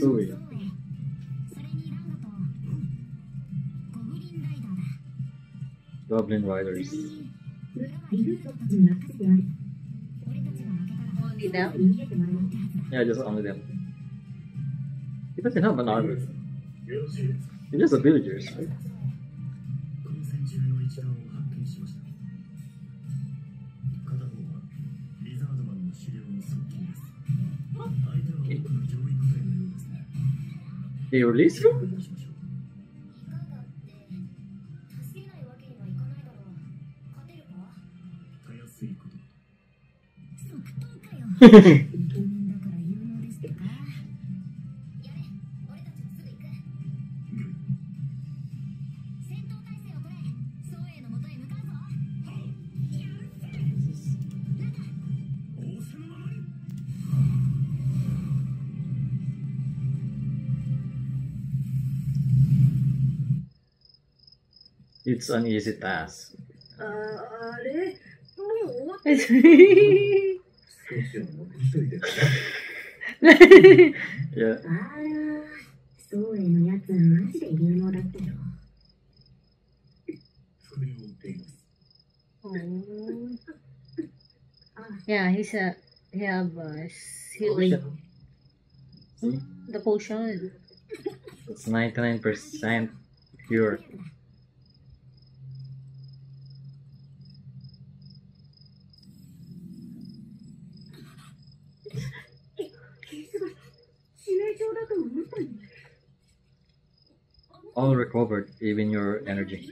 そうや。Goblin Riders. Only them? Yeah, just only them. It doesn't have an armor. They're just the villagers, right? Okay. They released him? It's an easy task. Yeah. Yeah, he's a healing. Hmm? The potion. It's 99% pure. All recovered, even your energy.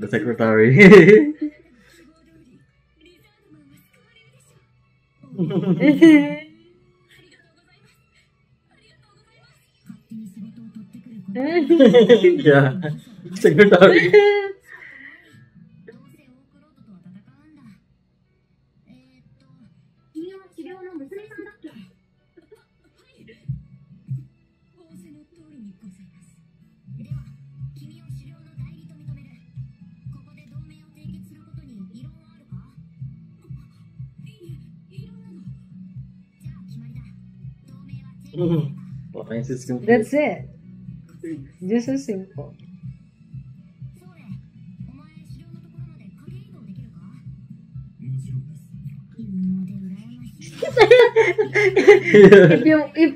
The secretary. Yeah, secretary. That's it. Just as simple.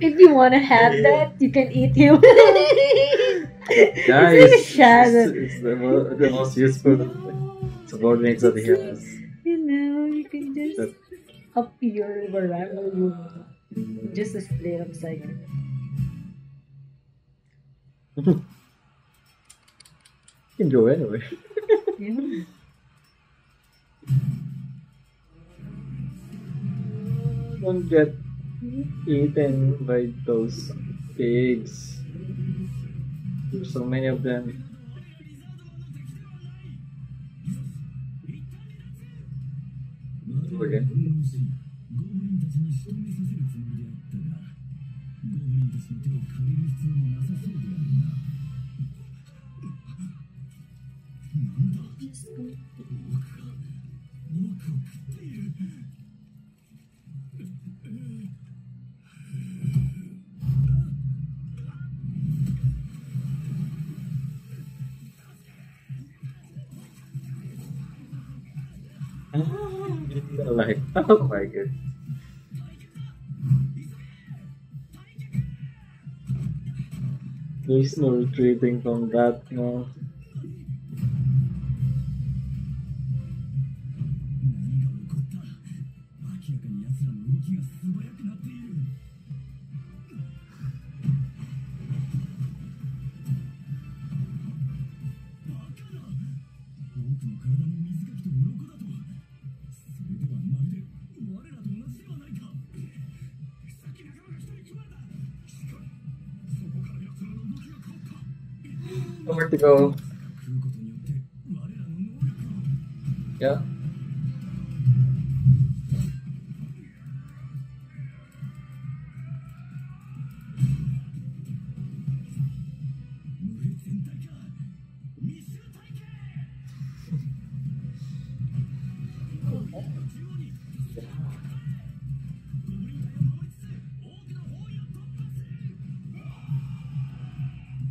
if you wanna have that, you can eat him. Guys, it's the most useful subordinates that he has. You know, you can just up your barang. Just a split upside down. You can go anyway. Yeah. Don't get eaten by those pigs. There's so many of them. Okay. Like, oh my god. There's no retreating from that now. Nowhere to go. Yeah.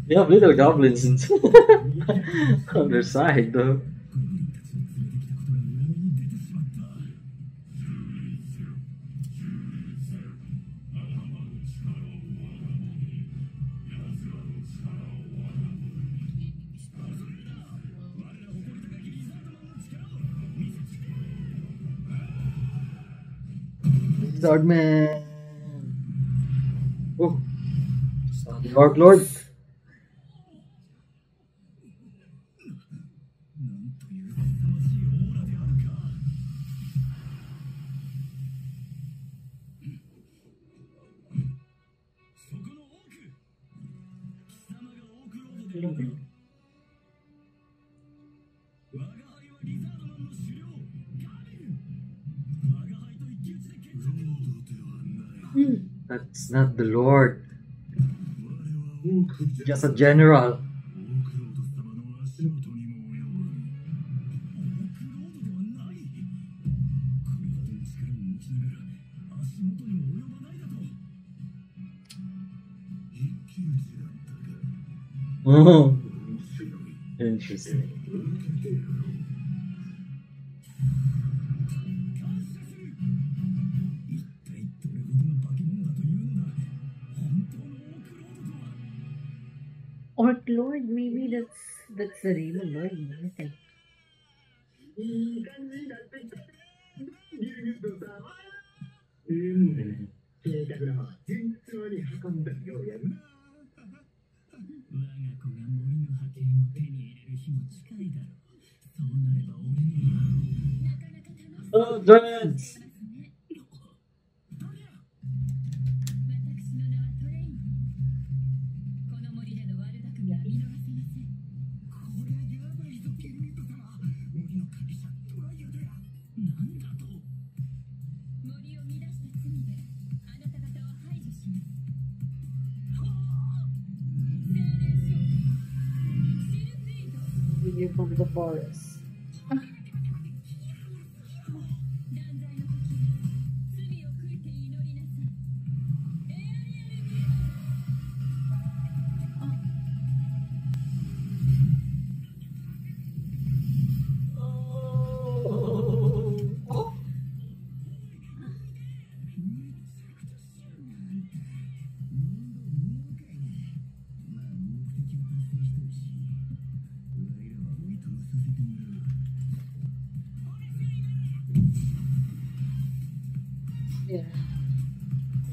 They have little goblins on their side though. Dogman. Oh, Dark Lord. That's not the Lord. Just a general. Oh, interesting. Orc Lord, maybe that's the real Lord. Oh, Giants! From the forest.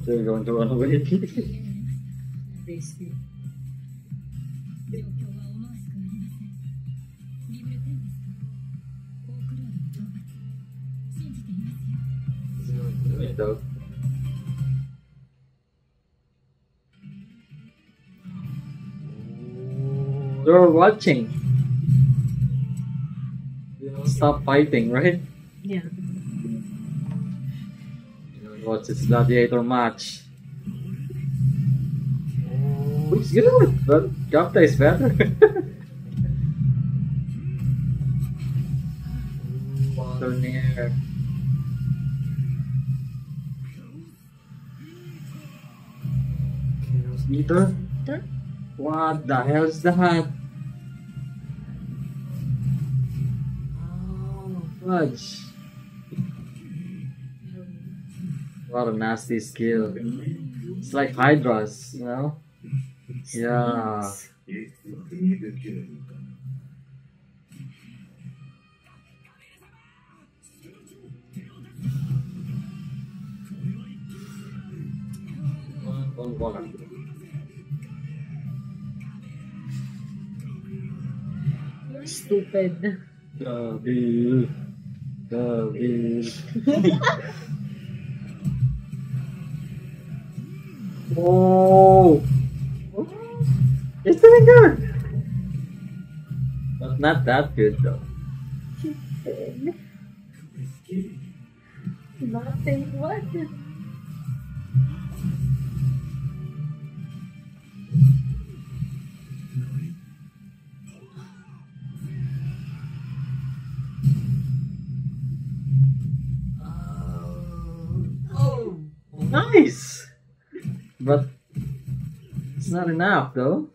They're going to run away. Basically. They're watching. Stop fighting, right? Yeah. Watch this gladiator match. Looks good, but Gapta is better. Modern air. Chaos meter? What the hell is that? Oh, fudge. What a nasty skill. It's like Hydras, you know? Yeah. Stupid. The oh, it's doing good, but not that good though. Stupid. Nothing. What? Nice, but it's not enough though.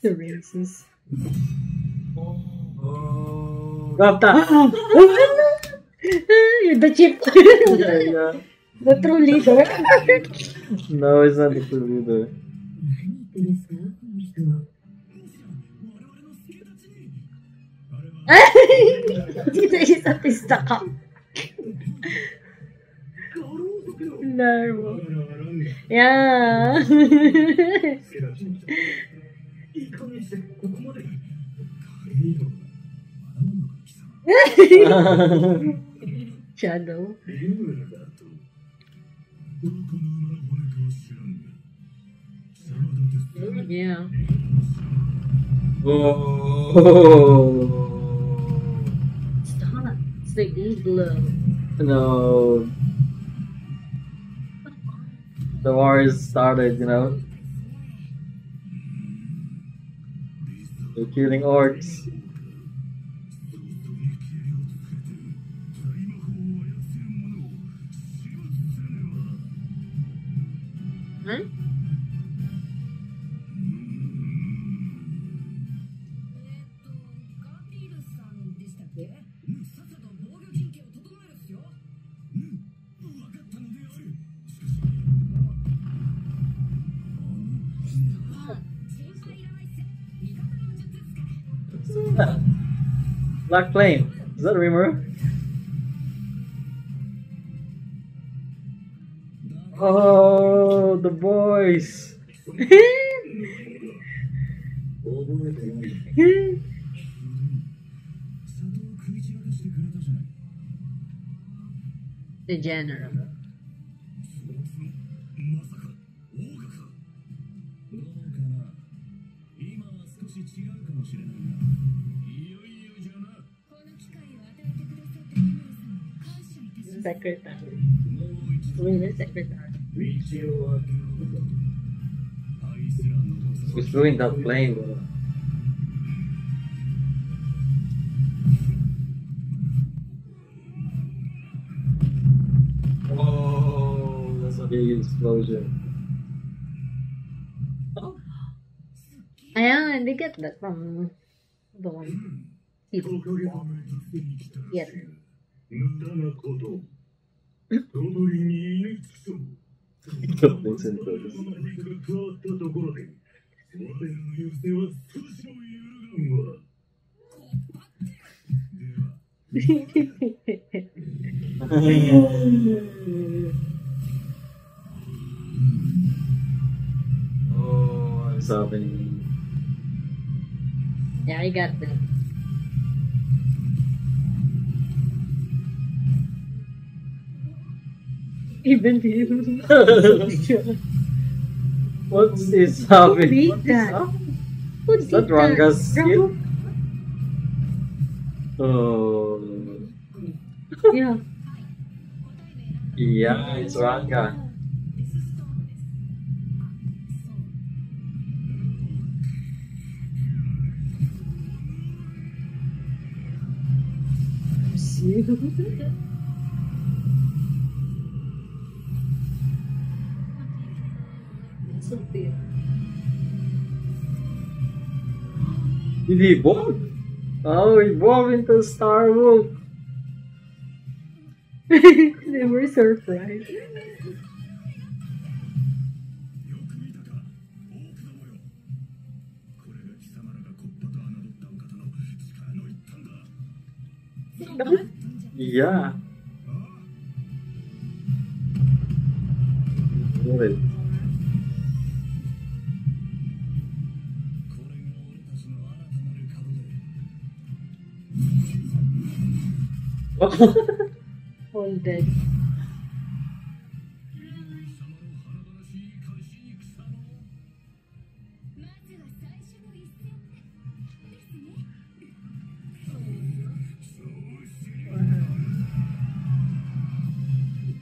The racist. You're the chip. Yeah. The true leader. No, it's not the true leader. He's a pistol. No. Yeah. Shadow. Yeah. Oh. Stop. It's the igloo. No. The war is started, you know. They're killing orcs. Huh? Black Flame, is that a rumor? Oh, the boys! The general. Secretary. Women's secretary. Who's doing that plane? Oh, that's a big explosion. Oh. Yeah, they get that from the one. People. Yes. Oh, it's happening. Yeah, I got that. Even you. What's this happening? What is happening? Is that Ranga's skin? Oh. Yeah. Yeah, it's Ranga. Did he evolve? Oh, evolve into Star Wolf. They were surprised. Yeah. Good. All dead.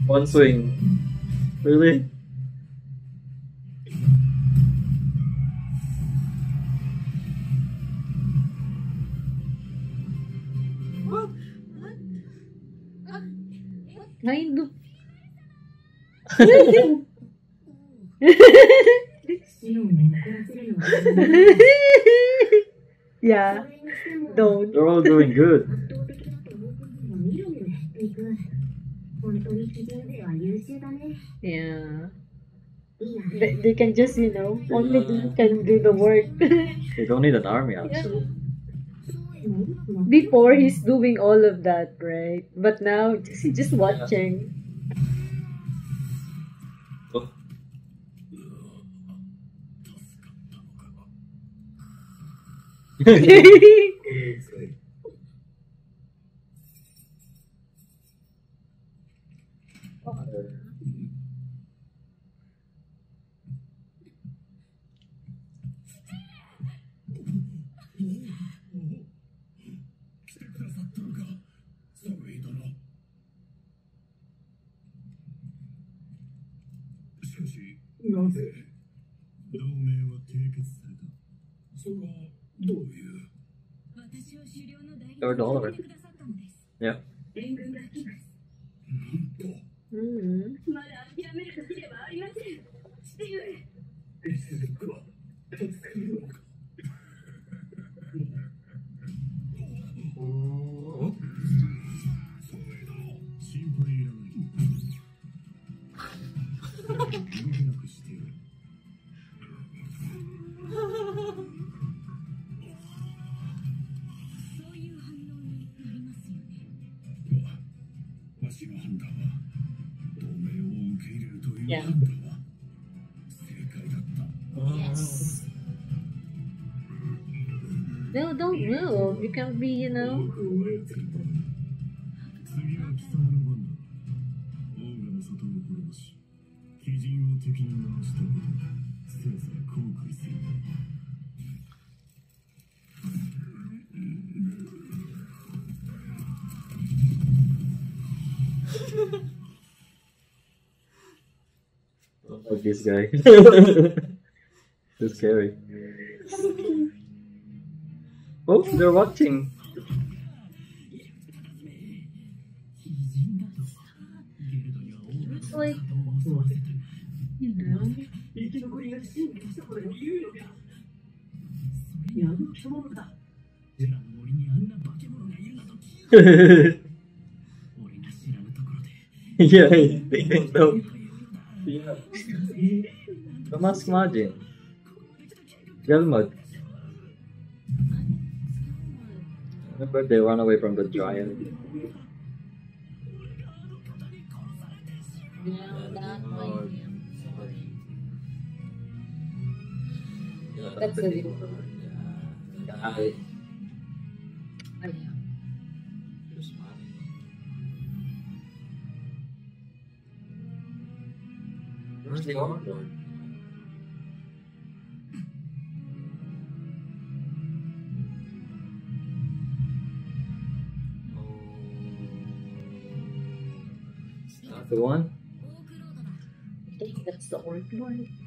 One swing. Really? What? Kind of. Yeah. Don't. They're all doing good. Yeah. They can just, you know, only they can do the work. They don't need an army, actually. Yeah. Before, he's doing all of that, right? But now, he's just watching. Oh. Lord Oliver. Yeah. Mm-hmm. Yeah. Yes. No, don't move. You can be, you know. Like this guy. It's scary. Oh, they're watching. It's like, you know. Yeah, they don't know. Yeah. The mask margin. Gelmud. Remember they run away from the giant. Yeah, that might be. Yeah, that's a good one. Yeah. Where's the armor door? Oh, is that the one? I think that's the orange one.